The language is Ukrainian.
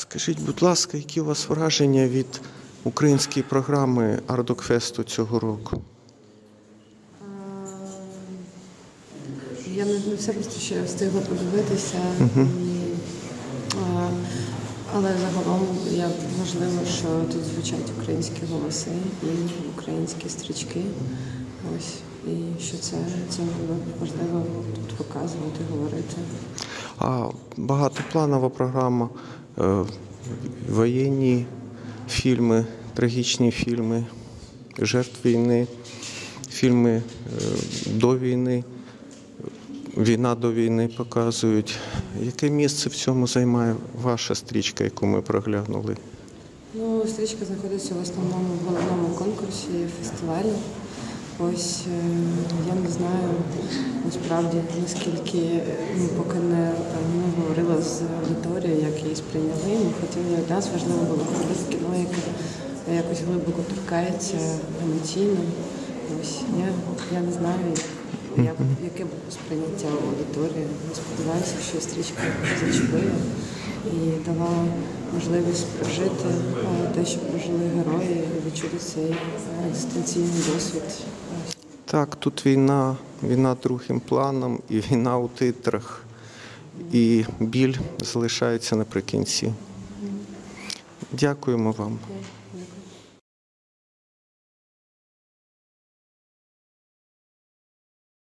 Скажіть, будь ласка, які у вас враження від української програми Артдокфесту цього року? Я не все просто ще встигла подивитися, але загалом я важливо, що тут звучать українські голоси і українські стрічки. Ось, і що це важливо тут показувати, говорити. А багатопланова програма, воєнні фільми, трагічні фільми, жертв війни, фільми до війни, війна до війни показують. Яке місце в цьому займає ваша стрічка, яку ми проглянули? Ну, стрічка знаходиться в основному в головному конкурсі фестивалю. Ось, я не знаю, насправді, наскільки, поки не говорила з аудиторією, як її сприйняли, ми хотіли, для нас важливо було робити кіно, яке якось глибоко торкається емоційно. Ось, я не знаю, яке було сприйняття у аудиторії. Я сподіваюся, що стрічка зачепила і дала можливість прожити те, що прожили герої, і відчути цей екзистенційний досвід. Так, тут війна другим планом, і війна у титрах, і біль залишається наприкінці. Дякуємо вам.